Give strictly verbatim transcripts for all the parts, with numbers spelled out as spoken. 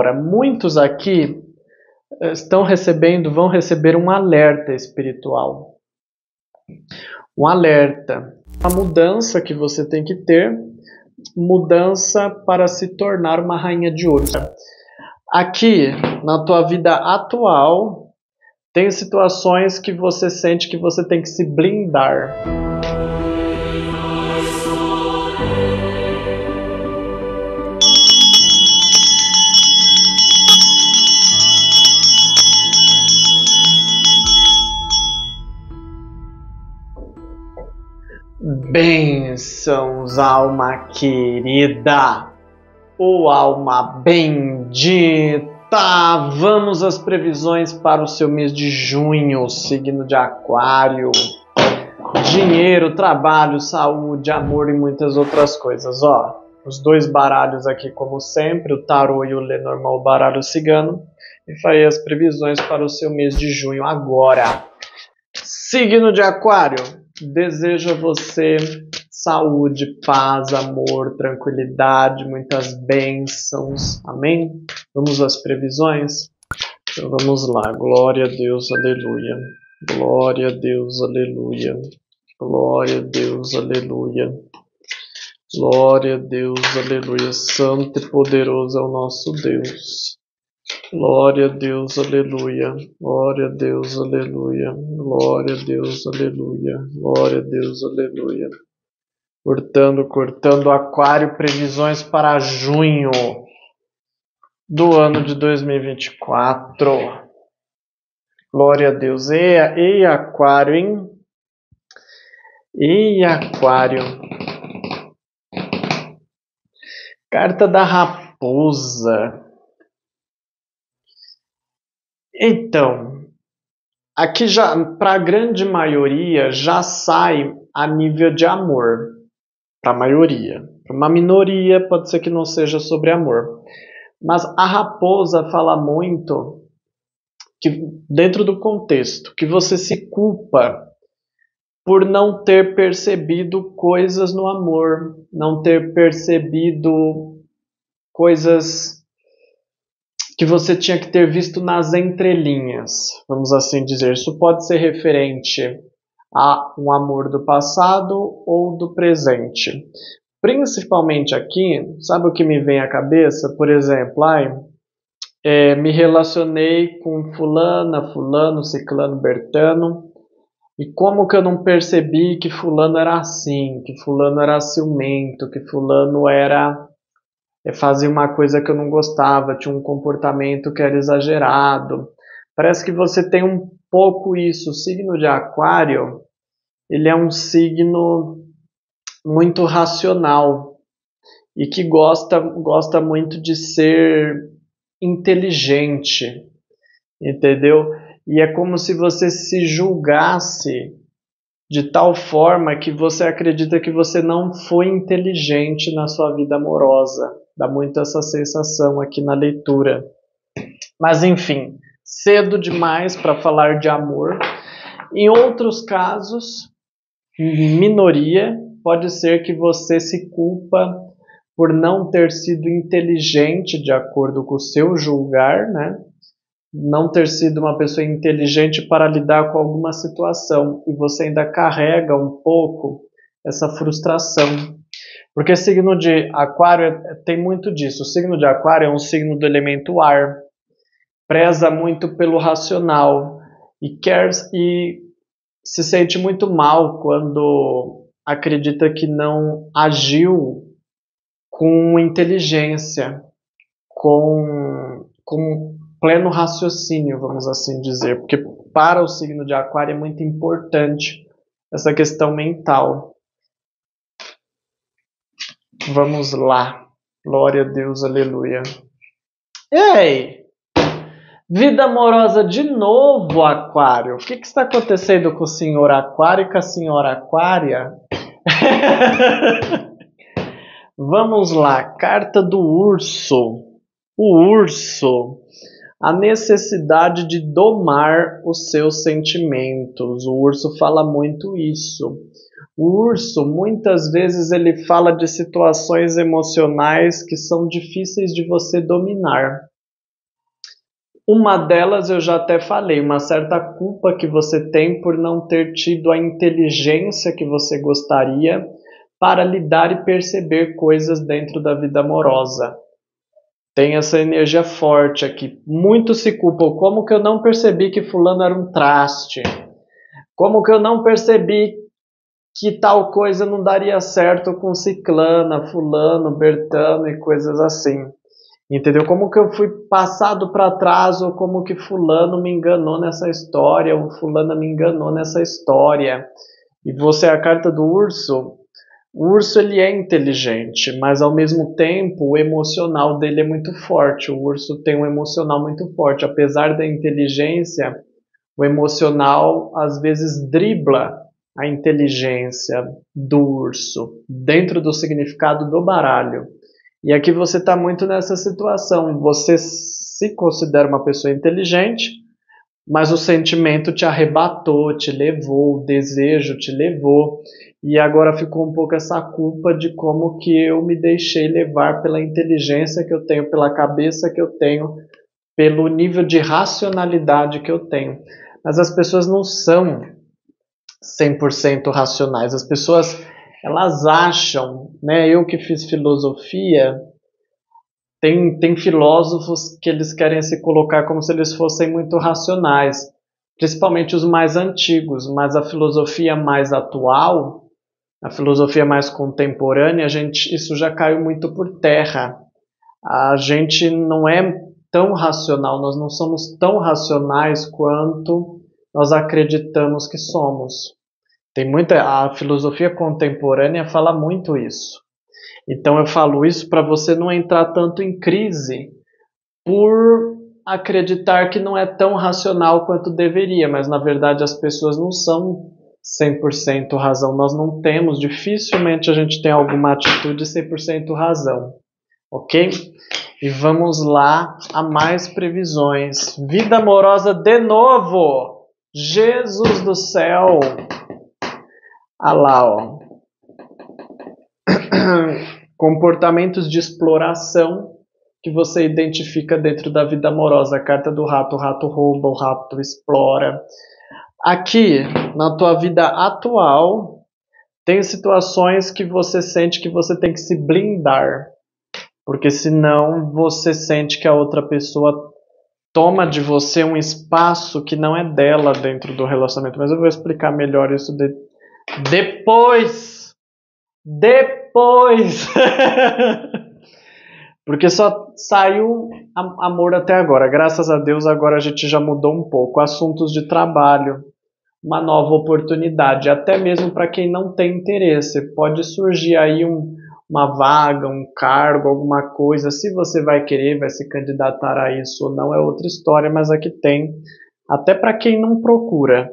Agora, muitos aqui estão recebendo, vão receber um alerta espiritual. Um alerta. A mudança que você tem que ter, mudança para se tornar uma rainha de ouro. Aqui, na tua vida atual, tem situações que você sente que você tem que se blindar. Bênçãos, alma querida, ou alma bendita, vamos às previsões para o seu mês de junho, signo de Aquário, dinheiro, trabalho, saúde, amor e muitas outras coisas. Ó, os dois baralhos aqui como sempre, o Tarot e o Lenormand, o baralho cigano, e farei as previsões para o seu mês de junho agora. Signo de Aquário. Desejo a você saúde, paz, amor, tranquilidade, muitas bênçãos. Amém? Vamos às previsões? Então vamos lá. Glória a Deus, aleluia. Glória a Deus, aleluia. Glória a Deus, aleluia. Glória a Deus, aleluia. Santo e poderoso é o nosso Deus. Glória a Deus, aleluia, glória a Deus, aleluia, glória a Deus, aleluia, glória a Deus, aleluia. Cortando, cortando, Aquário, previsões para junho do ano de dois mil e vinte e quatro. Glória a Deus, e, e Aquário, hein? E Aquário. Carta da Raposa. Então, aqui já, para a grande maioria, já sai a nível de amor, para a maioria. Para uma minoria, pode ser que não seja sobre amor. Mas a raposa fala muito, que, dentro do contexto, que você se culpa por não ter percebido coisas no amor, não ter percebido coisas que você tinha que ter visto nas entrelinhas, vamos assim dizer. Isso pode ser referente a um amor do passado ou do presente. Principalmente aqui, sabe o que me vem à cabeça? Por exemplo, ai, é, me relacionei com fulana, fulano, ciclano, bertano, e como que eu não percebi que fulano era assim, que fulano era ciumento, que fulano era... fazia uma coisa que eu não gostava, tinha um comportamento que era exagerado. Parece que você tem um pouco isso. O signo de Aquário, ele é um signo muito racional e que gosta, gosta muito de ser inteligente, entendeu? E é como se você se julgasse de tal forma que você acredita que você não foi inteligente na sua vida amorosa. Dá muito essa sensação aqui na leitura. Mas enfim, cedo demais para falar de amor. Em outros casos, minoria, pode ser que você se culpa por não ter sido inteligente de acordo com o seu julgar, né? Não ter sido uma pessoa inteligente para lidar com alguma situação. E você ainda carrega um pouco essa frustração. Porque signo de Aquário tem muito disso. O signo de Aquário é um signo do elemento ar. Preza muito pelo racional. E, quer, e se sente muito mal quando acredita que não agiu com inteligência. Com, com pleno raciocínio, vamos assim dizer. Porque para o signo de Aquário é muito importante essa questão mental. Vamos lá. Glória a Deus, aleluia. Ei! Vida amorosa de novo, Aquário. O que, que está acontecendo com o senhor Aquário e com a senhora Aquária? Vamos lá. Carta do Urso. O Urso. A necessidade de domar os seus sentimentos. O Urso fala muito isso. O urso, muitas vezes, ele fala de situações emocionais que são difíceis de você dominar. Uma delas eu já até falei, uma certa culpa que você tem por não ter tido a inteligência que você gostaria para lidar e perceber coisas dentro da vida amorosa. Tem essa energia forte aqui. Muito se culpam. Como que eu não percebi que fulano era um traste? Como que eu não percebi que tal coisa não daria certo com ciclana, fulano, bertano e coisas assim? Entendeu? Como que eu fui passado para trás, ou como que fulano me enganou nessa história, ou fulana me enganou nessa história. E você é a carta do urso. O urso, ele é inteligente, mas ao mesmo tempo o emocional dele é muito forte. O urso tem um emocional muito forte. Apesar da inteligência, o emocional às vezes dribla a inteligência do urso dentro do significado do baralho. E aqui você está muito nessa situação. Você se considera uma pessoa inteligente, mas o sentimento te arrebatou, te levou, o desejo te levou. E agora ficou um pouco essa culpa de como que eu me deixei levar pela inteligência que eu tenho, pela cabeça que eu tenho, pelo nível de racionalidade que eu tenho. Mas as pessoas não são cem por cento racionais. As pessoas... elas acham, né, eu que fiz filosofia, tem, tem filósofos que eles querem se colocar como se eles fossem muito racionais, principalmente os mais antigos, mas a filosofia mais atual, a filosofia mais contemporânea, a gente, isso já caiu muito por terra. A gente não é tão racional, nós não somos tão racionais quanto nós acreditamos que somos. Tem muita, a filosofia contemporânea fala muito isso. Então eu falo isso para você não entrar tanto em crise por acreditar que não é tão racional quanto deveria, mas na verdade as pessoas não são cem por cento razão. Nós não temos, dificilmente a gente tem alguma atitude cem por cento razão. Ok? E vamos lá a mais previsões. Vida amorosa de novo! Jesus do céu! Ah lá, ó. Comportamentos de exploração que você identifica dentro da vida amorosa. A carta do rato, o rato rouba, o rato explora. Aqui, na tua vida atual, tem situações que você sente que você tem que se blindar. Porque senão você sente que a outra pessoa toma de você um espaço que não é dela dentro do relacionamento. Mas eu vou explicar melhor isso depois. Depois, depois, porque só saiu amor até agora, graças a Deus agora a gente já mudou um pouco, assuntos de trabalho, uma nova oportunidade, até mesmo para quem não tem interesse, pode surgir aí um, uma vaga, um cargo, alguma coisa, se você vai querer, vai se candidatar a isso ou não, é outra história, mas aqui tem, até para quem não procura,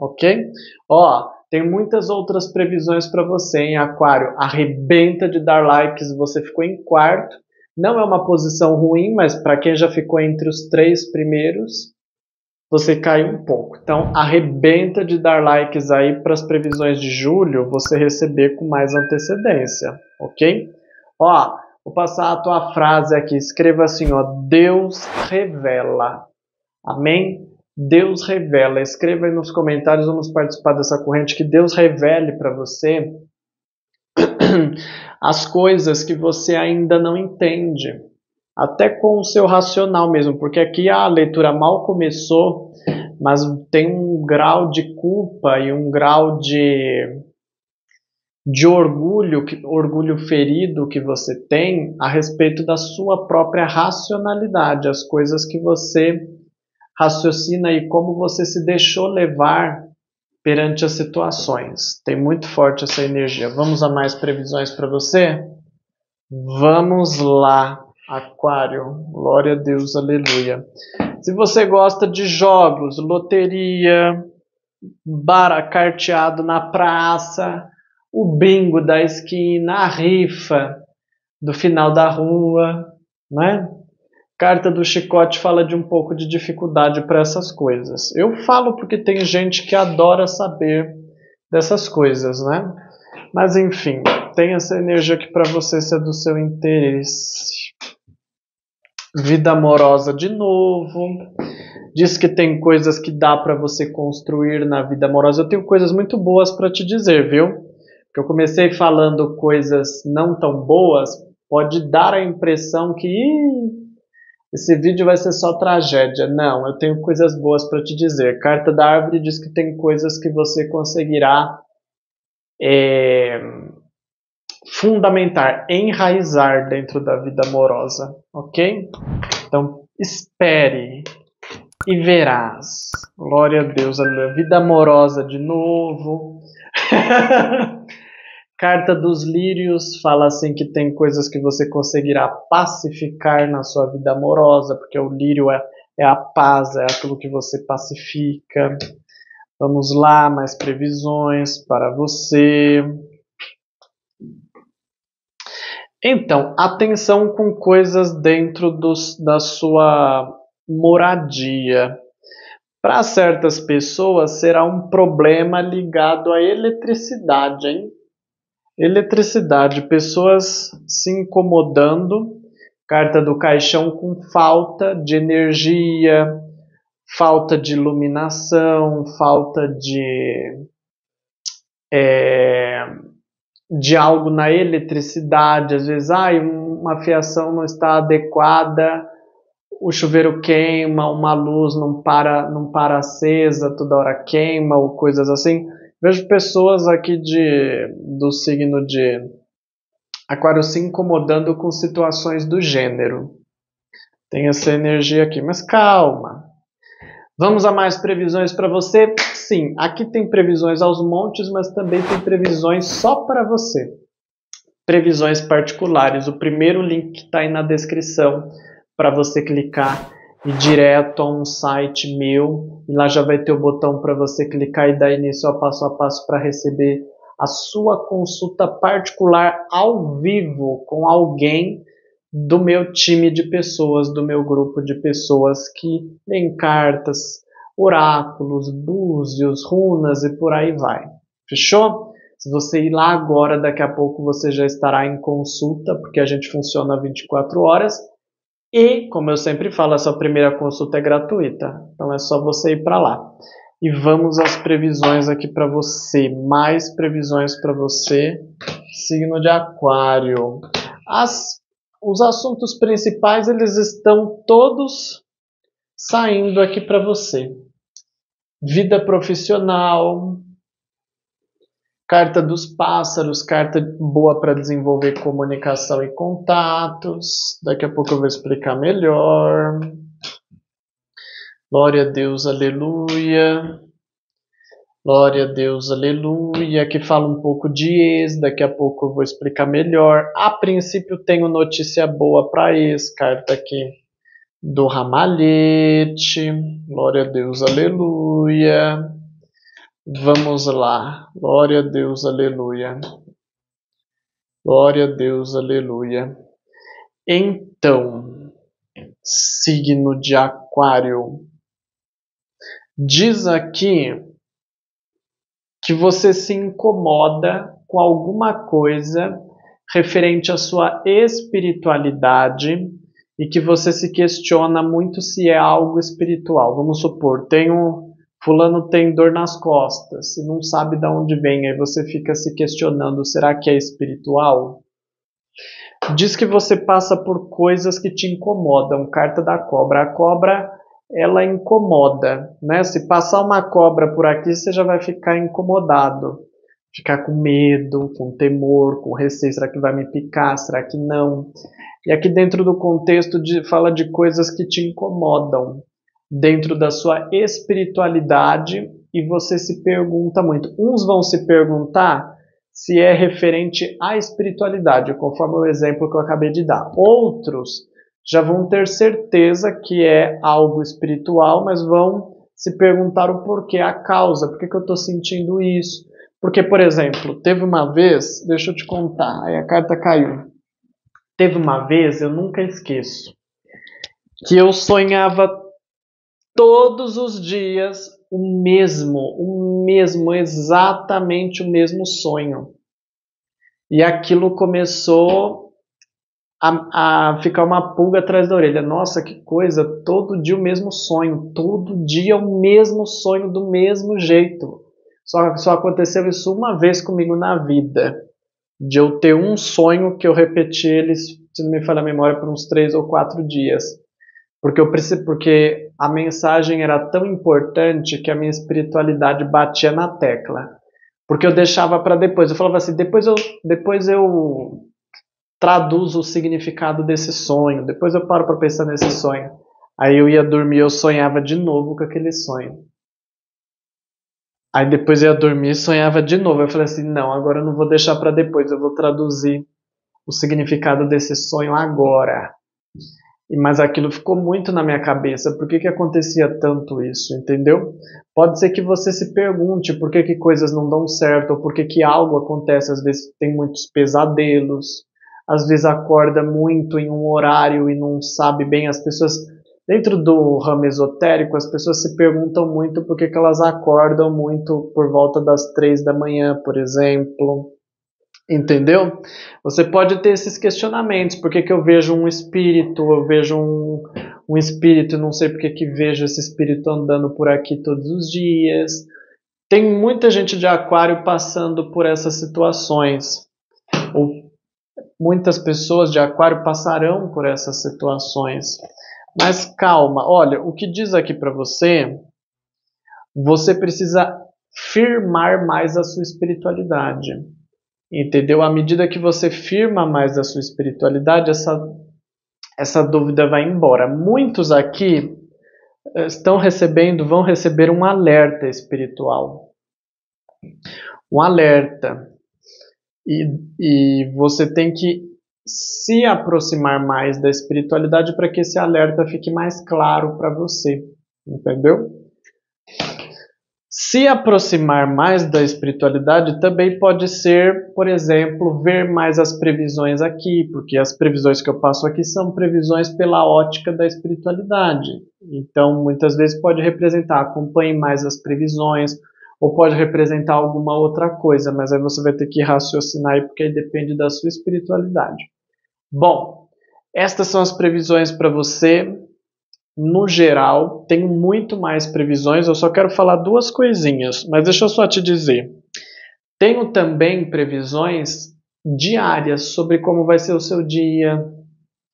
ok? Ó... tem muitas outras previsões para você, hein, Aquário? Arrebenta de dar likes, você ficou em quarto. Não é uma posição ruim, mas para quem já ficou entre os três primeiros, você caiu um pouco. Então, arrebenta de dar likes aí para as previsões de julho, você receber com mais antecedência, ok? Ó, vou passar a tua frase aqui, escreva assim, ó, Deus revela, amém? Deus revela, escreva aí nos comentários, vamos participar dessa corrente, que Deus revele para você as coisas que você ainda não entende, até com o seu racional mesmo, porque aqui a leitura mal começou, mas tem um grau de culpa e um grau de, de orgulho, orgulho ferido que você tem a respeito da sua própria racionalidade, as coisas que você... raciocina e como você se deixou levar perante as situações. Tem muito forte essa energia. Vamos a mais previsões para você? Vamos lá, Aquário. Glória a Deus, aleluia. Se você gosta de jogos, loteria, baralho carteado na praça, o bingo da esquina, a rifa do final da rua, né? Carta do chicote fala de um pouco de dificuldade para essas coisas. Eu falo porque tem gente que adora saber dessas coisas, né? Mas enfim, tem essa energia aqui para você, se é do seu interesse. Vida amorosa de novo. Diz que tem coisas que dá para você construir na vida amorosa. Eu tenho coisas muito boas para te dizer, viu? Porque eu comecei falando coisas não tão boas. Pode dar a impressão que ih, esse vídeo vai ser só tragédia. Não, eu tenho coisas boas para te dizer. Carta da Árvore diz que tem coisas que você conseguirá é, fundamentar, enraizar dentro da vida amorosa. Ok? Então, espere e verás. Glória a Deus, aleluia. Vida amorosa de novo. Carta dos Lírios fala assim que tem coisas que você conseguirá pacificar na sua vida amorosa, porque o lírio é, é a paz, é aquilo que você pacifica. Vamos lá, mais previsões para você. Então, atenção com coisas dentro dos, da sua moradia. Para certas pessoas será um problema ligado à eletricidade, hein? Eletricidade, pessoas se incomodando, carta do caixão com falta de energia, falta de iluminação, falta de, é, de algo na eletricidade, às vezes ah, uma fiação não está adequada, o chuveiro queima, uma luz não para, não para acesa, toda hora queima, ou coisas assim. Vejo pessoas aqui de, do signo de Aquário se incomodando com situações do gênero. Tem essa energia aqui, mas calma. Vamos a mais previsões para você? Sim, aqui tem previsões aos montes, mas também tem previsões só para você. Previsões particulares. O primeiro link que está aí na descrição para você clicar e direto a um site meu, e lá já vai ter o botão para você clicar e dar início ao passo a passo para receber a sua consulta particular ao vivo com alguém do meu time de pessoas, do meu grupo de pessoas que tem cartas, oráculos, búzios, runas e por aí vai. Fechou? Se você ir lá agora, daqui a pouco você já estará em consulta, porque a gente funciona vinte e quatro horas. E, como eu sempre falo, essa primeira consulta é gratuita. Então é só você ir para lá. E vamos às previsões aqui para você. Mais previsões para você. Signo de Aquário. As, os assuntos principais, eles estão todos saindo aqui para você. Vida profissional. Carta dos pássaros, carta boa para desenvolver comunicação e contatos. Daqui a pouco eu vou explicar melhor. Glória a Deus, aleluia. Glória a Deus, aleluia. Aqui fala um pouco de ex, daqui a pouco eu vou explicar melhor. A princípio tenho notícia boa para ex, carta aqui do ramalhete. Glória a Deus, aleluia. Vamos lá. Glória a Deus, aleluia. Glória a Deus, aleluia. Então, signo de Aquário. Diz aqui que você se incomoda com alguma coisa referente à sua espiritualidade e que você se questiona muito se é algo espiritual. Vamos supor, tem um fulano tem dor nas costas e não sabe de onde vem. Aí você fica se questionando, será que é espiritual? Diz que você passa por coisas que te incomodam. Carta da cobra. A cobra, ela incomoda, né? Se passar uma cobra por aqui, você já vai ficar incomodado. Ficar com medo, com temor, com receio. Será que vai me picar? Será que não? E aqui dentro do contexto de, fala de coisas que te incomodam dentro da sua espiritualidade, e você se pergunta muito. Uns vão se perguntar se é referente à espiritualidade, conforme o exemplo que eu acabei de dar. Outros já vão ter certeza que é algo espiritual, mas vão se perguntar o porquê, a causa, por que que eu estou sentindo isso. Porque, por exemplo, teve uma vez, deixa eu te contar, aí a carta caiu. Teve uma vez, eu nunca esqueço, que eu sonhava todos os dias o mesmo, o mesmo, exatamente o mesmo sonho. E aquilo começou a, a ficar uma pulga atrás da orelha. Nossa, que coisa, todo dia o mesmo sonho, todo dia o mesmo sonho do mesmo jeito. Só, só aconteceu isso uma vez comigo na vida, de eu ter um sonho que eu repeti ele, se não me falha a memória, por uns três ou quatro dias. Porque, eu, porque a mensagem era tão importante que a minha espiritualidade batia na tecla. Porque eu deixava para depois. Eu falava assim, depois eu, depois eu traduzo o significado desse sonho. Depois eu paro para pensar nesse sonho. Aí eu ia dormir e eu sonhava de novo com aquele sonho. Aí depois eu ia dormir e sonhava de novo. Eu falei assim, não, agora eu não vou deixar para depois. Eu vou traduzir o significado desse sonho agora. Mas aquilo ficou muito na minha cabeça. Por que que acontecia tanto isso, entendeu? Pode ser que você se pergunte por que que coisas não dão certo, ou por que que algo acontece. Às vezes tem muitos pesadelos, às vezes acorda muito em um horário e não sabe bem. As pessoas, dentro do ramo esotérico, as pessoas se perguntam muito por que que elas acordam muito por volta das três da manhã, por exemplo. Entendeu? Você pode ter esses questionamentos. Por que que eu vejo um espírito, eu vejo um, um espírito, não sei por que que vejo esse espírito andando por aqui todos os dias. Tem muita gente de aquário passando por essas situações. Ou muitas pessoas de aquário passarão por essas situações. Mas calma, olha, o que diz aqui para você, você precisa firmar mais a sua espiritualidade. Entendeu? À medida que você firma mais a sua espiritualidade, essa, essa dúvida vai embora. Muitos aqui estão recebendo, vão receber um alerta espiritual. Um alerta. E, e você tem que se aproximar mais da espiritualidade para que esse alerta fique mais claro para você. Entendeu? Se aproximar mais da espiritualidade também pode ser, por exemplo, ver mais as previsões aqui, porque as previsões que eu passo aqui são previsões pela ótica da espiritualidade. Então, muitas vezes pode representar, acompanhe mais as previsões, ou pode representar alguma outra coisa, mas aí você vai ter que raciocinar aí, porque aí depende da sua espiritualidade. Bom, estas são as previsões para você. No geral, tem muito mais previsões, eu só quero falar duas coisinhas, mas deixa eu só te dizer. Tenho também previsões diárias sobre como vai ser o seu dia,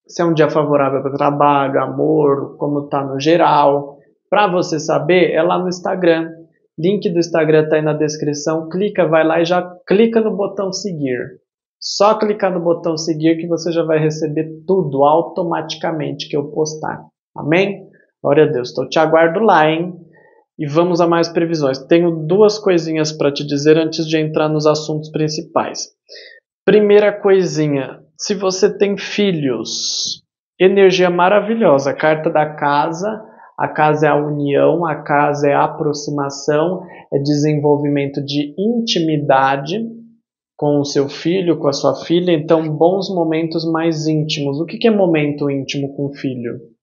se é um dia favorável para trabalho, amor, como tá no geral. Para você saber, é lá no Instagram. Link do Instagram tá aí na descrição, clica, vai lá e já clica no botão seguir. Só clicar no botão seguir que você já vai receber tudo automaticamente que eu postar. Amém? Glória a Deus. Então te aguardo lá, hein? E vamos a mais previsões. Tenho duas coisinhas para te dizer antes de entrar nos assuntos principais. Primeira coisinha, se você tem filhos, energia maravilhosa, carta da casa, a casa é a união, a casa é a aproximação, é desenvolvimento de intimidade com o seu filho, com a sua filha, então bons momentos mais íntimos. O que que é momento íntimo com o filho?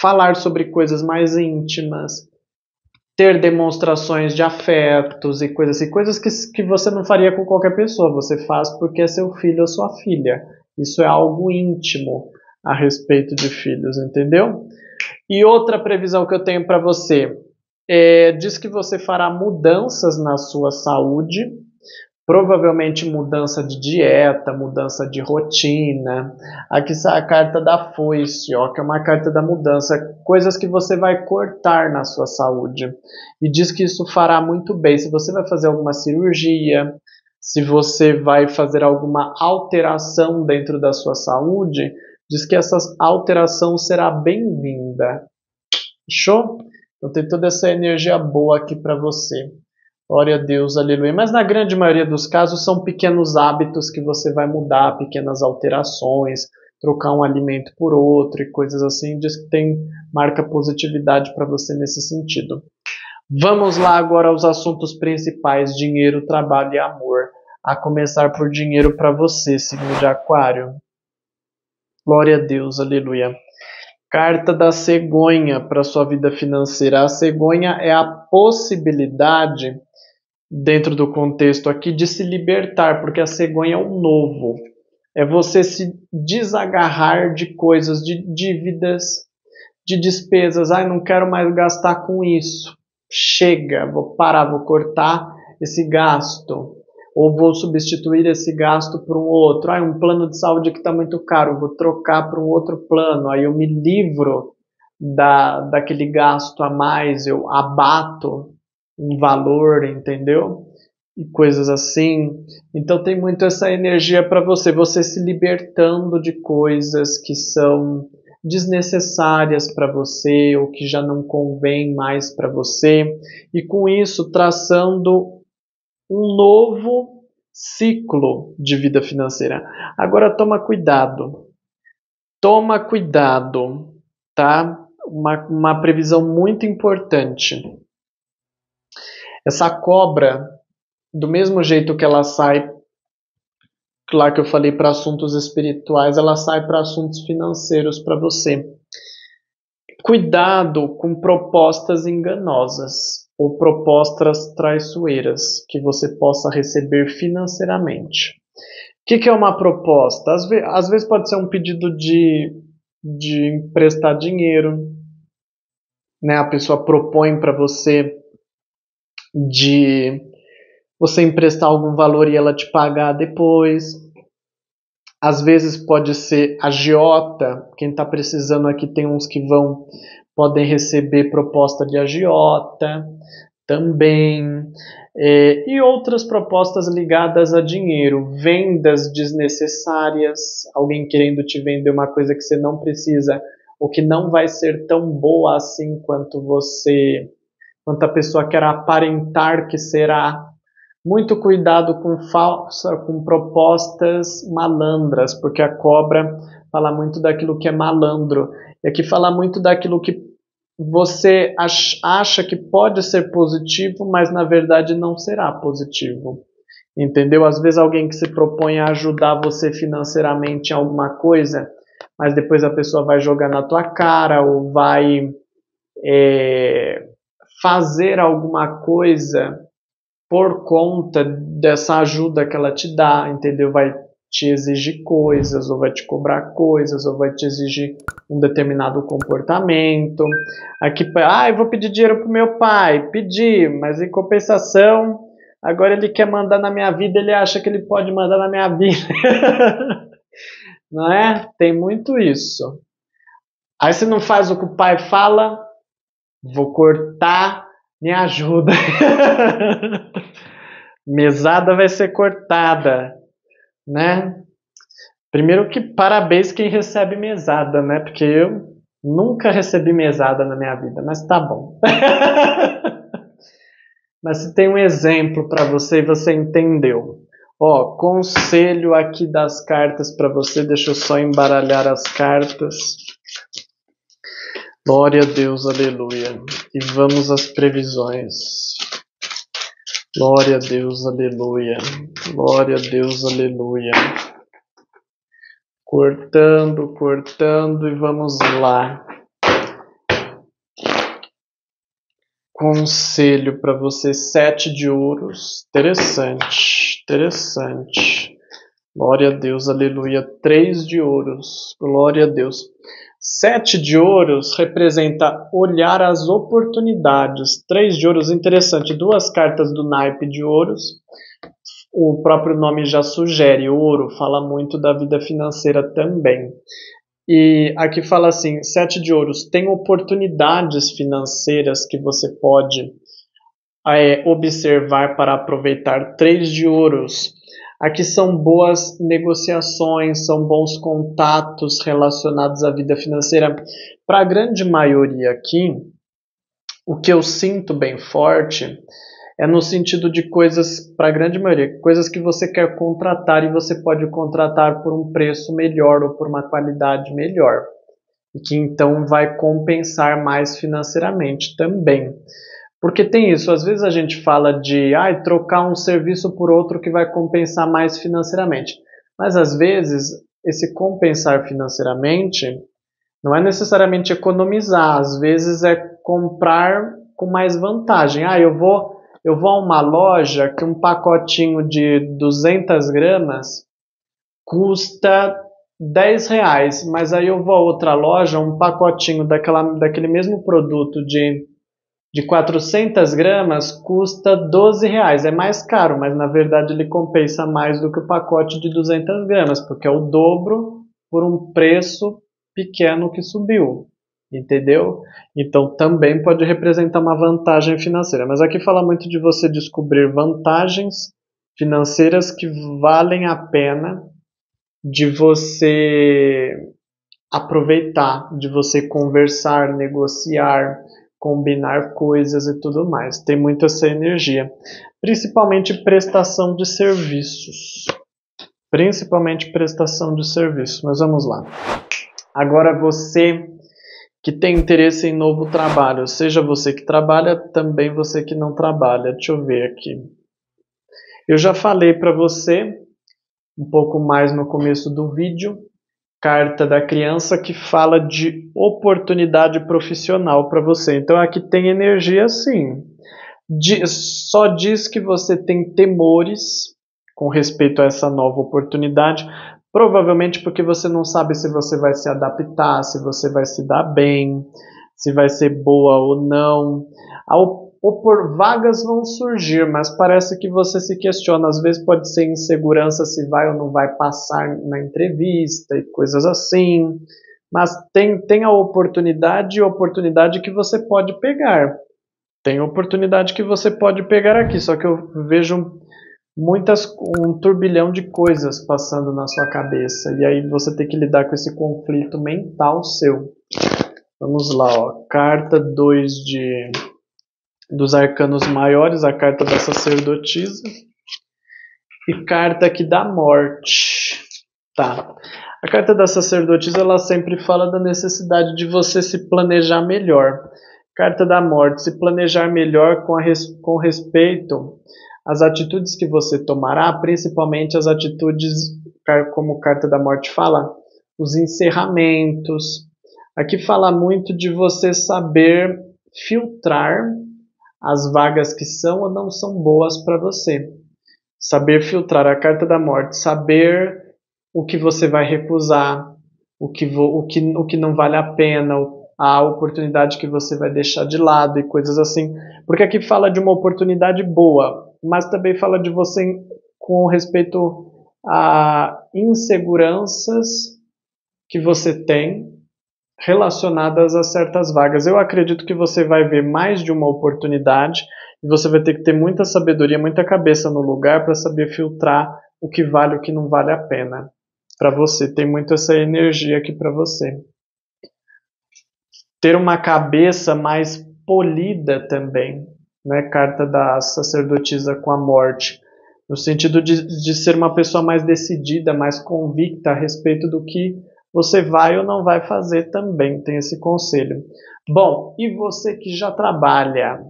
Falar sobre coisas mais íntimas, ter demonstrações de afetos e coisas assim, coisas que, que você não faria com qualquer pessoa, você faz porque é seu filho ou sua filha. Isso é algo íntimo a respeito de filhos, entendeu? E outra previsão que eu tenho para você, é, diz que você fará mudanças na sua saúde, provavelmente mudança de dieta, mudança de rotina. Aqui está a carta da foice, ó, que é uma carta da mudança. Coisas que você vai cortar na sua saúde. E diz que isso fará muito bem. Se você vai fazer alguma cirurgia, se você vai fazer alguma alteração dentro da sua saúde, diz que essa alteração será bem-vinda. Show? Então tem toda essa energia boa aqui para você. Glória a Deus, aleluia. Mas na grande maioria dos casos são pequenos hábitos que você vai mudar, pequenas alterações, trocar um alimento por outro e coisas assim. Diz que tem marca positividade para você nesse sentido. Vamos lá agora aos assuntos principais, dinheiro, trabalho e amor. A começar por dinheiro para você, signo de aquário. Glória a Deus, aleluia. Carta da cegonha para sua vida financeira. A cegonha é a possibilidade, dentro do contexto aqui, de se libertar, porque a cegonha é o novo. É você se desagarrar de coisas, de dívidas, de despesas. Ai, não quero mais gastar com isso. Chega, vou parar, vou cortar esse gasto. Ou vou substituir esse gasto por um outro. Ai, um plano de saúde que está muito caro, vou trocar para um outro plano. Aí eu me livro da, daquele gasto a mais, eu abato um valor, entendeu? E coisas assim. Então tem muito essa energia para você, você se libertando de coisas que são desnecessárias para você, ou que já não convém mais para você, e com isso traçando um novo ciclo de vida financeira. Agora toma cuidado, toma cuidado, tá? Uma, uma previsão muito importante. Essa cobra, do mesmo jeito que ela sai, claro que eu falei para assuntos espirituais, ela sai para assuntos financeiros para você. Cuidado com propostas enganosas ou propostas traiçoeiras que você possa receber financeiramente. O que, que é uma proposta? Às, ve às vezes pode ser um pedido de, de emprestar dinheiro, né? A pessoa propõe para você de... você emprestar algum valor e ela te pagar depois. Às vezes pode ser agiota. Quem está precisando aqui, tem uns que vão, podem receber proposta de agiota também. É, e outras propostas ligadas a dinheiro. Vendas desnecessárias. Alguém querendo te vender uma coisa que você não precisa. Ou que não vai ser tão boa assim quanto você... quanto a pessoa quer aparentar que será... Muito cuidado com falsa, com propostas malandras, porque a cobra fala muito daquilo que é malandro. E aqui fala muito daquilo que você acha que pode ser positivo, mas na verdade não será positivo. Entendeu? Às vezes alguém que se propõe a ajudar você financeiramente em alguma coisa, mas depois a pessoa vai jogar na tua cara ou vai é, fazer alguma coisa... por conta dessa ajuda que ela te dá, entendeu? Vai te exigir coisas, ou vai te cobrar coisas, ou vai te exigir um determinado comportamento. Aqui, ah, eu vou pedir dinheiro pro meu pai. Pedi, mas em compensação, agora ele quer mandar na minha vida, ele acha que ele pode mandar na minha vida. Não é? Tem muito isso. Aí você não faz o que o pai fala, vou cortar. Me ajuda. Mesada vai ser cortada, né? Primeiro que parabéns quem recebe mesada, né? Porque eu nunca recebi mesada na minha vida, mas tá bom. Mas se tem um exemplo para você e você entendeu. Ó, conselho aqui das cartas para você. Deixa eu só embaralhar as cartas. Glória a Deus, aleluia. E vamos às previsões. Glória a Deus, aleluia. Glória a Deus, aleluia. Cortando, cortando e vamos lá. Conselho para você, sete de ouros. Interessante, interessante. Glória a Deus, aleluia. Três de ouros. Glória a Deus. Sete de ouros representa olhar as oportunidades. Três de ouros, interessante. Duas cartas do naipe de ouros. O próprio nome já sugere. Ouro fala muito da vida financeira também. E aqui fala assim, sete de ouros. Tem oportunidades financeiras que você pode é, observar para aproveitar. Três de ouros. Aqui são boas negociações, são bons contatos relacionados à vida financeira. Para a grande maioria aqui, o que eu sinto bem forte é no sentido de coisas, para a grande maioria, coisas que você quer contratar e você pode contratar por um preço melhor ou por uma qualidade melhor. E que então vai compensar mais financeiramente também. Porque tem isso, às vezes a gente fala de ah, trocar um serviço por outro que vai compensar mais financeiramente. Mas às vezes, esse compensar financeiramente não é necessariamente economizar. Às vezes é comprar com mais vantagem. Ah, eu vou, eu vou a uma loja que um pacotinho de duzentas gramas custa dez reais, mas aí eu vou a outra loja, um pacotinho daquela, daquele mesmo produto de, de quatrocentas gramas custa doze reais. É mais caro, mas na verdade ele compensa mais do que o pacote de duzentas gramas, porque é o dobro por um preço pequeno que subiu, entendeu? Então também pode representar uma vantagem financeira, mas aqui fala muito de você descobrir vantagens financeiras que valem a pena de você aproveitar, de você conversar, negociar, combinar coisas e tudo mais. Tem muito essa energia, principalmente prestação de serviços, principalmente prestação de serviços. Mas vamos lá. Agora você que tem interesse em novo trabalho, seja você que trabalha, também você que não trabalha. Deixa eu ver aqui. Eu já falei para você um pouco mais no começo do vídeo, carta da criança que fala de oportunidade profissional para você. Então aqui tem energia sim. Diz, só diz que você tem temores com respeito a essa nova oportunidade, provavelmente porque você não sabe se você vai se adaptar, se você vai se dar bem, se vai ser boa ou não. Ao Ou por vagas vão surgir, mas parece que você se questiona. Às vezes pode ser insegurança se vai ou não vai passar na entrevista e coisas assim. Mas tem, tem a oportunidade, oportunidade que você pode pegar. Tem oportunidade que você pode pegar aqui, só que eu vejo muitas, um turbilhão de coisas passando na sua cabeça. E aí você tem que lidar com esse conflito mental seu. Vamos lá, ó. Carta dois de... dos arcanos maiores, a carta da sacerdotisa e carta aqui da morte. Tá. A carta da sacerdotisa, ela sempre fala da necessidade de você se planejar melhor. Carta da morte, se planejar melhor com, a res, com respeito às atitudes que você tomará, principalmente as atitudes, como carta da morte fala, os encerramentos. Aqui fala muito de você saber filtrar as vagas que são ou não são boas para você. Saber filtrar, a carta da morte. Saber o que você vai recusar, o que, vo, o que, o que não vale a pena, a oportunidade que você vai deixar de lado e coisas assim. Porque aqui fala de uma oportunidade boa, mas também fala de você com respeito a inseguranças que você tem relacionadas a certas vagas. Eu acredito que você vai ver mais de uma oportunidade e você vai ter que ter muita sabedoria, muita cabeça no lugar para saber filtrar o que vale e o que não vale a pena para você. Tem muito essa energia aqui para você. Ter uma cabeça mais polida também, né? Carta da sacerdotisa com a morte, no sentido de, de ser uma pessoa mais decidida, mais convicta a respeito do que você vai ou não vai fazer também, tem esse conselho. Bom, e você que já trabalha?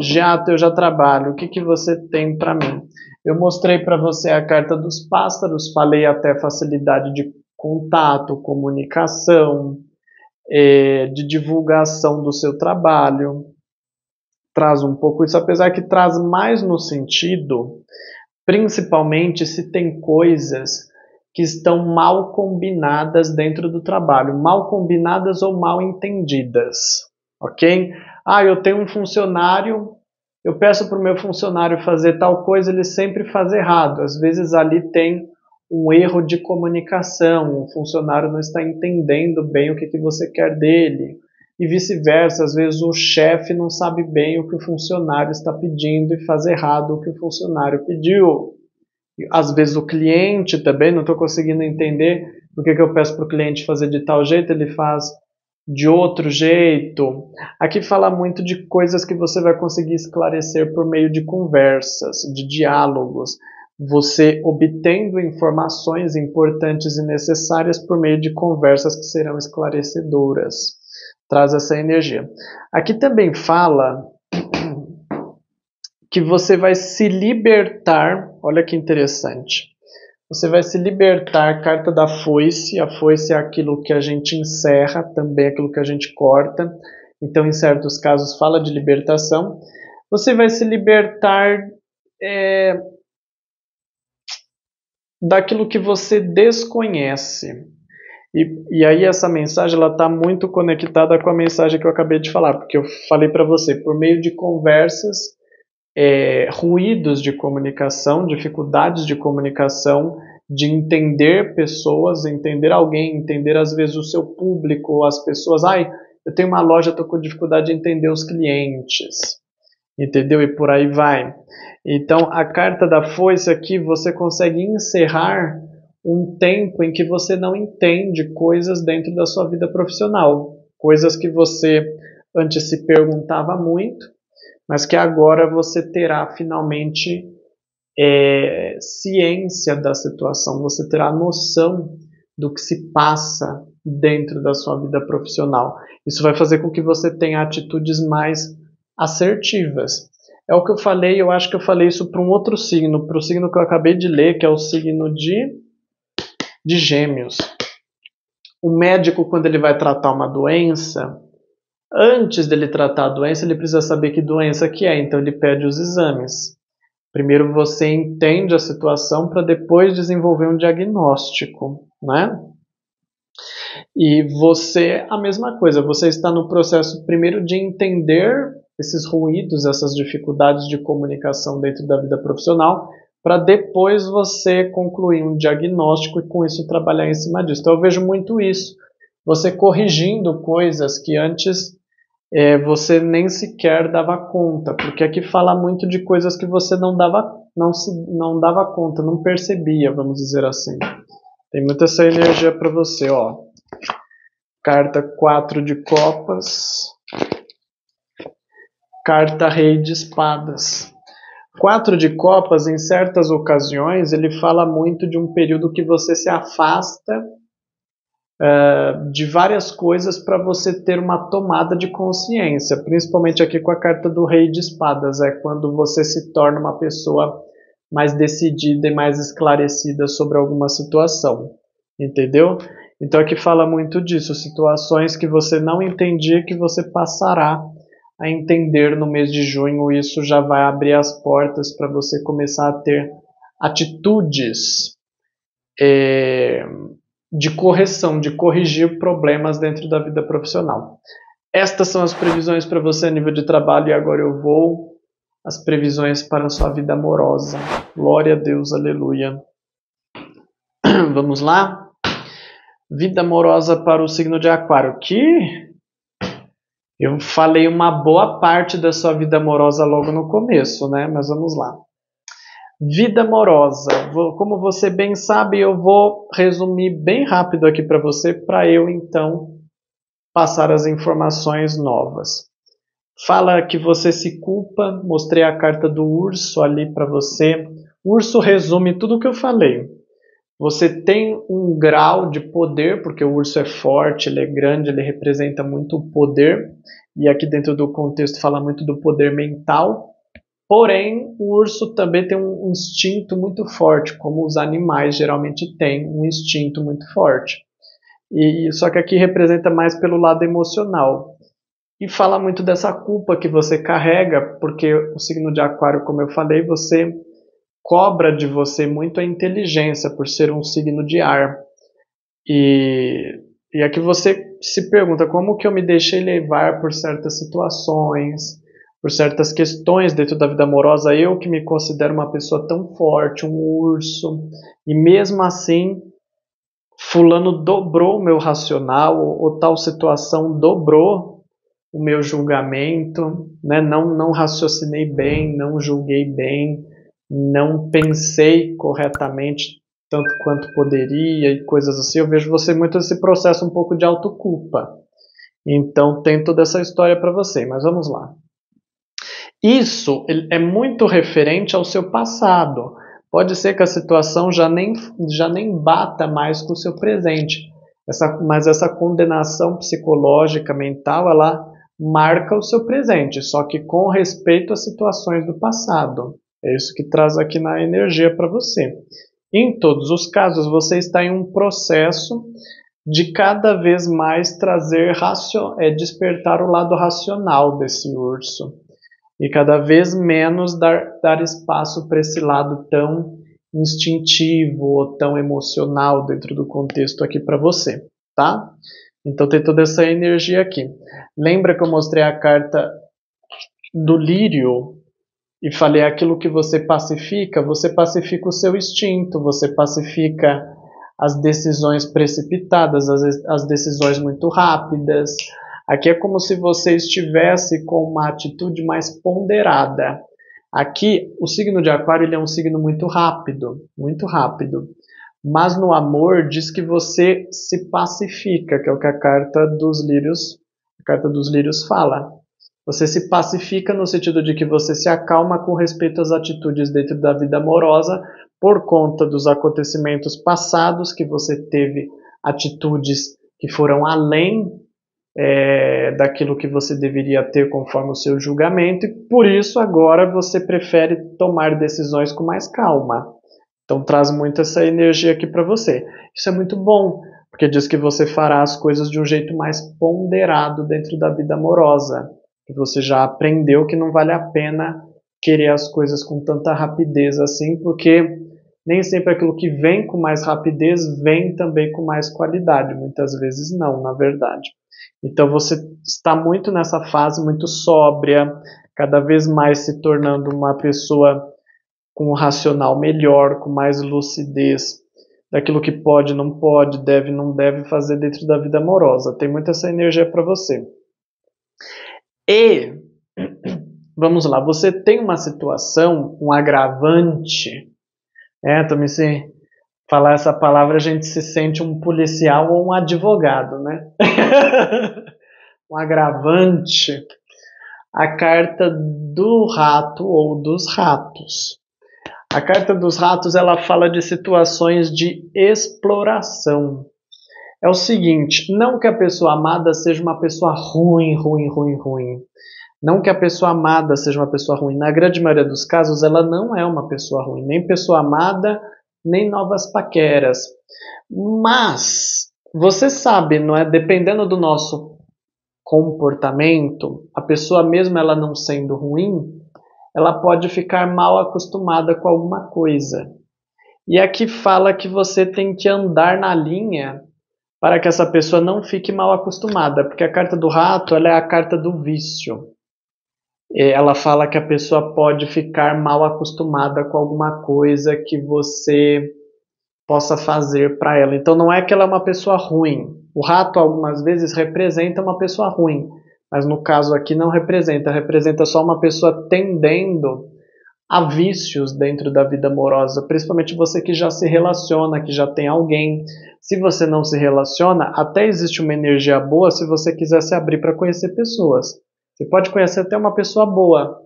Já, eu já trabalho, o que, que você tem para mim? Eu mostrei para você a carta dos pássaros, falei até facilidade de contato, comunicação, é, de divulgação do seu trabalho. Traz um pouco isso, apesar que traz mais no sentido, principalmente se tem coisas que estão mal combinadas dentro do trabalho, mal combinadas ou mal entendidas, ok? Ah, eu tenho um funcionário, eu peço para o meu funcionário fazer tal coisa, ele sempre faz errado. Às vezes ali tem um erro de comunicação, o funcionário não está entendendo bem o que, que você quer dele, e vice-versa. Às vezes o chefe não sabe bem o que o funcionário está pedindo e faz errado o que o funcionário pediu. Às vezes o cliente também, não estou conseguindo entender porque que eu peço para o cliente fazer de tal jeito, ele faz de outro jeito. Aqui fala muito de coisas que você vai conseguir esclarecer por meio de conversas, de diálogos. Você obtendo informações importantes e necessárias por meio de conversas que serão esclarecedoras. Traz essa energia. Aqui também fala que você vai se libertar, olha que interessante, você vai se libertar, carta da foice, a foice é aquilo que a gente encerra, também é aquilo que a gente corta, então em certos casos fala de libertação, você vai se libertar é, daquilo que você desconhece. E, e aí essa mensagem está muito conectada com a mensagem que eu acabei de falar, porque eu falei para você, por meio de conversas, é, ruídos de comunicação, dificuldades de comunicação, de entender pessoas, entender alguém, entender às vezes o seu público, as pessoas. Ai, eu tenho uma loja, estou com dificuldade de entender os clientes. Entendeu? E por aí vai. Então, a carta da foice aqui, você consegue encerrar um tempo em que você não entende coisas dentro da sua vida profissional. Coisas que você antes se perguntava muito, mas que agora você terá finalmente é, ciência da situação. Você terá noção do que se passa dentro da sua vida profissional. Isso vai fazer com que você tenha atitudes mais assertivas. É o que eu falei, eu acho que eu falei isso para um outro signo, para o signo que eu acabei de ler, que é o signo de, de Gêmeos. O médico, quando ele vai tratar uma doença, antes dele tratar a doença, ele precisa saber que doença que é, então ele pede os exames. Primeiro você entende a situação para depois desenvolver um diagnóstico, né? E você, a mesma coisa, você está no processo primeiro de entender esses ruídos, essas dificuldades de comunicação dentro da vida profissional, para depois você concluir um diagnóstico e com isso trabalhar em cima disso. Então eu vejo muito isso, você corrigindo coisas que antes é, você nem sequer dava conta, porque aqui fala muito de coisas que você não dava, não se, não dava conta, não percebia, vamos dizer assim. Tem muita essa energia para você, ó. Carta quatro de copas. Carta Rei de espadas. Quatro de copas, em certas ocasiões, ele fala muito de um período que você se afasta uh, de várias coisas para você ter uma tomada de consciência. Principalmente aqui com a carta do Rei de espadas. É quando você se torna uma pessoa mais decidida e mais esclarecida sobre alguma situação, entendeu? Então aqui fala muito disso, situações que você não entendia que você passará a entender no mês de junho, isso já vai abrir as portas para você começar a ter atitudes é, de correção, de corrigir problemas dentro da vida profissional. Estas são as previsões para você a nível de trabalho e agora eu vou... as previsões para a sua vida amorosa. Glória a Deus, aleluia. Vamos lá? Vida amorosa para o signo de Aquário. Que eu falei uma boa parte da sua vida amorosa logo no começo, né? Mas vamos lá. Vida amorosa. Como você bem sabe, eu vou resumir bem rápido aqui para você, para eu então passar as informações novas. Fala que você se culpa, mostrei a carta do urso ali para você. O urso resume tudo o que eu falei. Você tem um grau de poder, porque o urso é forte, ele é grande, ele representa muito o poder. E aqui dentro do contexto fala muito do poder mental. Porém, o urso também tem um instinto muito forte, como os animais geralmente têm um instinto muito forte. E, só que aqui representa mais pelo lado emocional. E fala muito dessa culpa que você carrega, porque o signo de Aquário, como eu falei, você cobra de você muito a inteligência por ser um signo de ar. E, e aqui você se pergunta como que eu me deixei levar por certas situações, por certas questões dentro da vida amorosa. Eu que me considero uma pessoa tão forte, um urso, e mesmo assim... fulano dobrou o meu racional, ou, ou tal situação dobrou o meu julgamento, né? não, não raciocinei bem, não julguei bem, não pensei corretamente tanto quanto poderia e coisas assim. Eu vejo você muito nesse processo um pouco de autoculpa. Então tem toda essa história para você, mas vamos lá. Isso é muito referente ao seu passado. Pode ser que a situação já nem, já nem bata mais com o seu presente. Essa, mas essa condenação psicológica, mental, ela marca o seu presente, só que com respeito às situações do passado. É isso que traz aqui na energia para você. Em todos os casos, você está em um processo de cada vez mais trazer, é, despertar o lado racional desse urso. E cada vez menos dar, dar espaço para esse lado tão instintivo ou tão emocional dentro do contexto aqui para você, tá? Então tem toda essa energia aqui. Lembra que eu mostrei a carta do lírio e falei aquilo que você pacifica? Você pacifica o seu instinto, você pacifica as decisões precipitadas, as, as decisões muito rápidas. Aqui é como se você estivesse com uma atitude mais ponderada. Aqui, o signo de Aquário ele é um signo muito rápido, muito rápido. Mas no amor diz que você se pacifica, que é o que a carta dos lírios, a carta dos lírios fala. Você se pacifica no sentido de que você se acalma com respeito às atitudes dentro da vida amorosa por conta dos acontecimentos passados, que você teve atitudes que foram além É, daquilo que você deveria ter conforme o seu julgamento, e por isso agora você prefere tomar decisões com mais calma. Então traz muito essa energia aqui para você. Isso é muito bom, porque diz que você fará as coisas de um jeito mais ponderado dentro da vida amorosa, que você já aprendeu que não vale a pena querer as coisas com tanta rapidez assim, porque nem sempre aquilo que vem com mais rapidez vem também com mais qualidade, muitas vezes não, na verdade. Então você está muito nessa fase, muito sóbria, cada vez mais se tornando uma pessoa com um racional melhor, com mais lucidez daquilo que pode, não pode, deve, não deve fazer dentro da vida amorosa. Tem muita essa energia para você. E, vamos lá, você tem uma situação, um agravante, é, também se... falar essa palavra, a gente se sente um policial ou um advogado, né? Um agravante. A carta do rato ou dos ratos. A carta dos ratos, ela fala de situações de exploração. É o seguinte, não que a pessoa amada seja uma pessoa ruim, ruim, ruim, ruim. Não que a pessoa amada seja uma pessoa ruim. Na grande maioria dos casos, ela não é uma pessoa ruim. Nem pessoa amada... nem novas paqueras, mas você sabe, não é? Dependendo do nosso comportamento, a pessoa mesmo ela não sendo ruim, ela pode ficar mal acostumada com alguma coisa. E aqui fala que você tem que andar na linha para que essa pessoa não fique mal acostumada, porque a carta do rato ela é a carta do vício. Ela fala que a pessoa pode ficar mal acostumada com alguma coisa que você possa fazer para ela. Então não é que ela é uma pessoa ruim. O rato algumas vezes representa uma pessoa ruim, mas no caso aqui não representa. Representa só uma pessoa tendendo a vícios dentro da vida amorosa. Principalmente você que já se relaciona, que já tem alguém. Se você não se relaciona, até existe uma energia boa se você quiser se abrir para conhecer pessoas. Você pode conhecer até uma pessoa boa.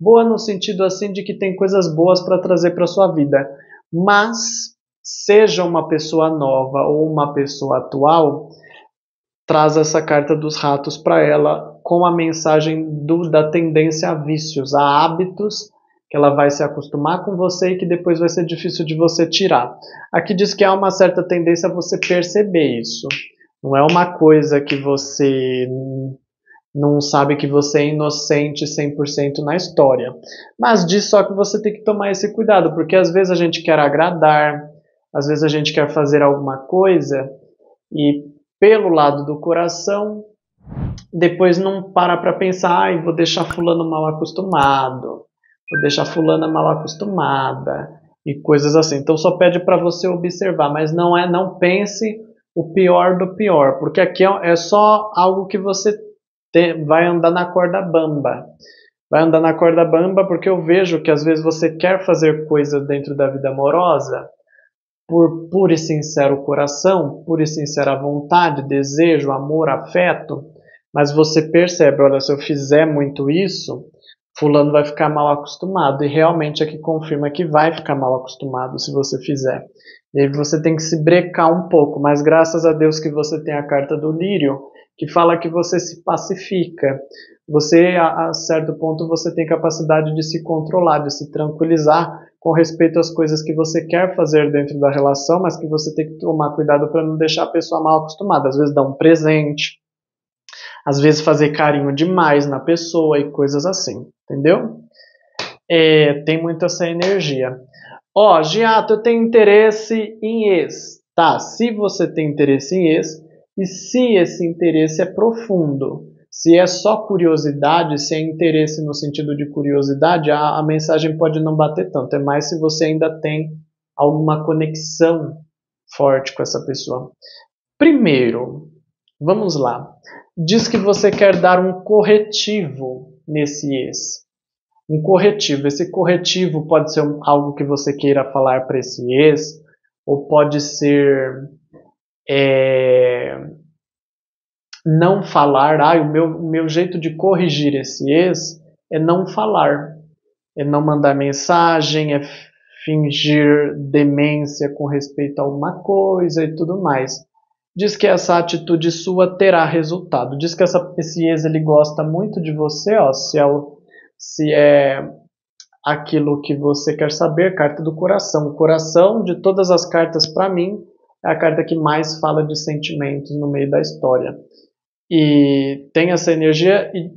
Boa no sentido assim de que tem coisas boas para trazer para a sua vida. Mas, seja uma pessoa nova ou uma pessoa atual, traz essa carta dos ratos para ela com a mensagem do, da tendência a vícios, a hábitos, que ela vai se acostumar com você e que depois vai ser difícil de você tirar. Aqui diz que há uma certa tendência a você perceber isso. Não é uma coisa que você... não sabe que você é inocente cem por cento na história. Mas diz só que você tem que tomar esse cuidado, porque às vezes a gente quer agradar, às vezes a gente quer fazer alguma coisa, e pelo lado do coração, depois não para para pensar, ai, vou deixar fulano mal acostumado, vou deixar fulana mal acostumada, e coisas assim. Então só pede para você observar, mas não é, não pense o pior do pior, porque aqui é só algo que você vai andar na corda bamba. Vai andar na corda bamba porque eu vejo que às vezes você quer fazer coisas dentro da vida amorosa por puro e sincero coração, pura e sincera vontade, desejo, amor, afeto, mas você percebe, olha, se eu fizer muito isso, fulano vai ficar mal acostumado. E realmente aqui confirma que vai ficar mal acostumado se você fizer. E aí você tem que se brecar um pouco, mas graças a Deus que você tem a carta do lírio, que fala que você se pacifica. Você, a, a certo ponto, você tem capacidade de se controlar, de se tranquilizar com respeito às coisas que você quer fazer dentro da relação, mas que você tem que tomar cuidado para não deixar a pessoa mal acostumada. Às vezes dar um presente, às vezes fazer carinho demais na pessoa e coisas assim, entendeu? É, tem muito essa energia. Ó, oh, Giato, eu tenho interesse em ex. Tá, se você tem interesse em ex, e se esse interesse é profundo, se é só curiosidade, se é interesse no sentido de curiosidade, a, a mensagem pode não bater tanto. É mais se você ainda tem alguma conexão forte com essa pessoa. Primeiro, vamos lá. Diz que você quer dar um corretivo nesse ex. Um corretivo. Esse corretivo pode ser algo que você queira falar para esse ex, ou pode ser é, não falar. Ah, o meu, o meu jeito de corrigir esse ex é não falar, é não mandar mensagem, é fingir demência com respeito a uma coisa e tudo mais. Diz que essa atitude sua terá resultado. Diz que essa, esse ex ele gosta muito de você, ó, se, é o, se é aquilo que você quer saber, carta do coração. O coração, de todas as cartas para mim, é a carta que mais fala de sentimentos no meio da história. E tem essa energia e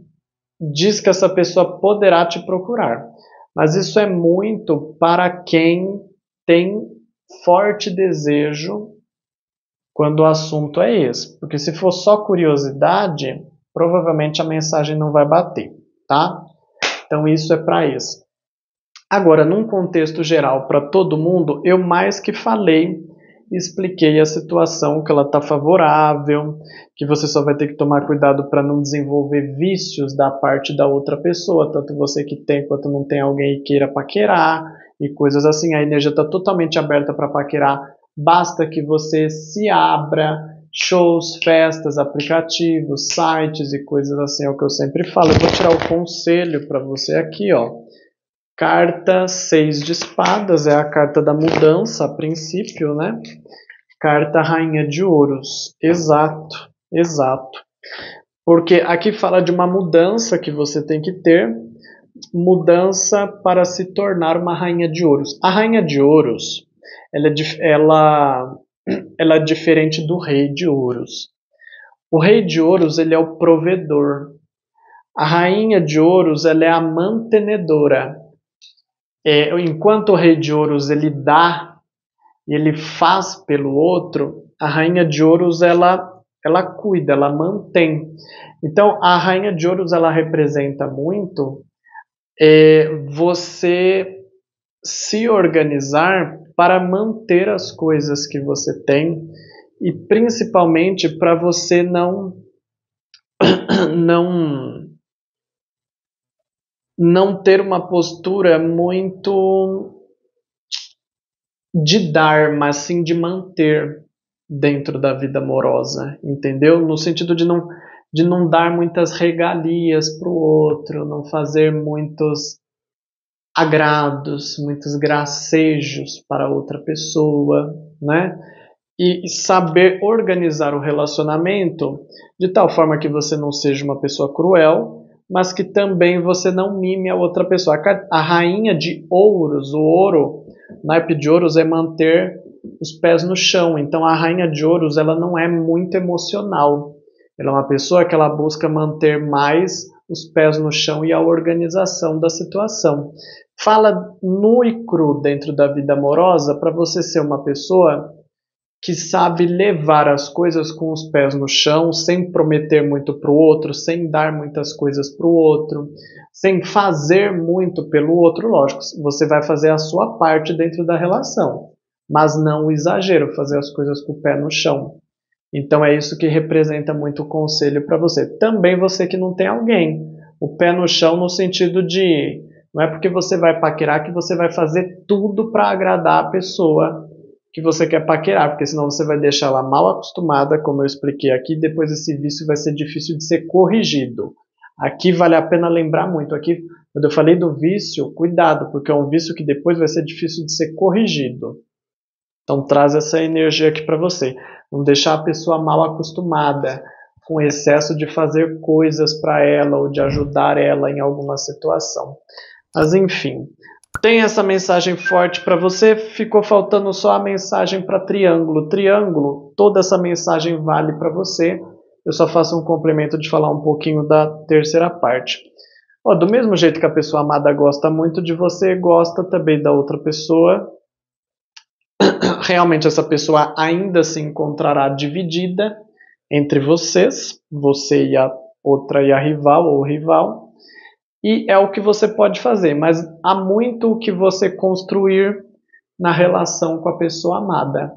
diz que essa pessoa poderá te procurar. Mas isso é muito para quem tem forte desejo quando o assunto é esse. Porque se for só curiosidade, provavelmente a mensagem não vai bater, tá? Então isso é para isso. Agora, num contexto geral para todo mundo, eu mais que falei... expliquei a situação, que ela está favorável, que você só vai ter que tomar cuidado para não desenvolver vícios da parte da outra pessoa, tanto você que tem quanto não tem alguém e queira paquerar e coisas assim. A energia está totalmente aberta para paquerar, basta que você se abra. Shows, festas, aplicativos, sites e coisas assim, é o que eu sempre falo. Eu vou tirar o conselho para você aqui, ó. Carta seis de espadas, é a carta da mudança, a princípio, né? Carta rainha de ouros, exato, exato. Porque aqui fala de uma mudança que você tem que ter, mudança para se tornar uma rainha de ouros. A rainha de ouros, ela é, ela, ela é diferente do rei de ouros. O rei de ouros, ele é o provedor. A rainha de ouros, ela é a mantenedora. É, enquanto o rei de ouros ele dá e ele faz pelo outro, a rainha de ouros ela, ela cuida, ela mantém. Então a rainha de ouros ela representa muito é, você se organizar para manter as coisas que você tem e principalmente para você não não não ter uma postura muito de dar, mas sim de manter dentro da vida amorosa, entendeu? No sentido de não, de não dar muitas regalias para o outro, não fazer muitos agrados, muitos gracejos para outra pessoa, né? E saber organizar o relacionamento de tal forma que você não seja uma pessoa cruel, mas que também você não mime a outra pessoa. A rainha de ouros, o ouro, naipe de ouros, é manter os pés no chão. Então a rainha de ouros ela não é muito emocional. Ela é uma pessoa que ela busca manter mais os pés no chão e a organização da situação. Fala nu e cru dentro da vida amorosa para você ser uma pessoa que sabe levar as coisas com os pés no chão, sem prometer muito para o outro, sem dar muitas coisas para o outro, sem fazer muito pelo outro. Lógico, você vai fazer a sua parte dentro da relação, mas não o exagero, fazer as coisas com o pé no chão. Então é isso que representa muito o conselho para você. Também você que não tem alguém, o pé no chão no sentido de... não é porque você vai paquerar que você vai fazer tudo para agradar a pessoa que você quer paquerar, porque senão você vai deixar ela mal acostumada, como eu expliquei aqui, depois esse vício vai ser difícil de ser corrigido. Aqui vale a pena lembrar muito, aqui, quando eu falei do vício, cuidado, porque é um vício que depois vai ser difícil de ser corrigido. Então traz essa energia aqui para você, não deixar a pessoa mal acostumada, com excesso de fazer coisas para ela, ou de ajudar ela em alguma situação. Mas enfim... tem essa mensagem forte para você, ficou faltando só a mensagem para triângulo. Triângulo, toda essa mensagem vale para você. Eu só faço um complemento de falar um pouquinho da terceira parte. Ó, do mesmo jeito que a pessoa amada gosta muito de você, gosta também da outra pessoa realmente essa pessoa ainda se encontrará dividida entre vocês, você e a outra e a rival ou rival, e é o que você pode fazer, mas há muito o que você construir na relação com a pessoa amada.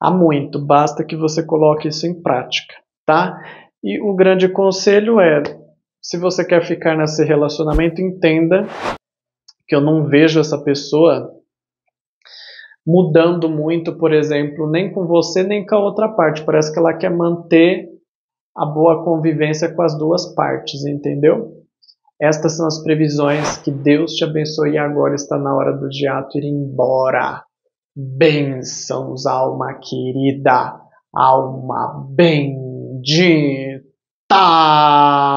Há muito, basta que você coloque isso em prática, tá? E o grande conselho é, se você quer ficar nesse relacionamento, entenda que eu não vejo essa pessoa mudando muito, por exemplo, nem com você, nem com a outra parte. Parece que ela quer manter a boa convivência com as duas partes, entendeu? Estas são as previsões. Que Deus te abençoe e agora está na hora do jato ir embora. Bênçãos, alma querida, alma bendita.